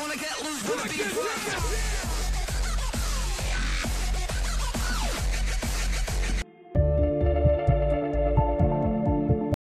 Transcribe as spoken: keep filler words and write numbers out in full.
wanna get loose, wanna be free.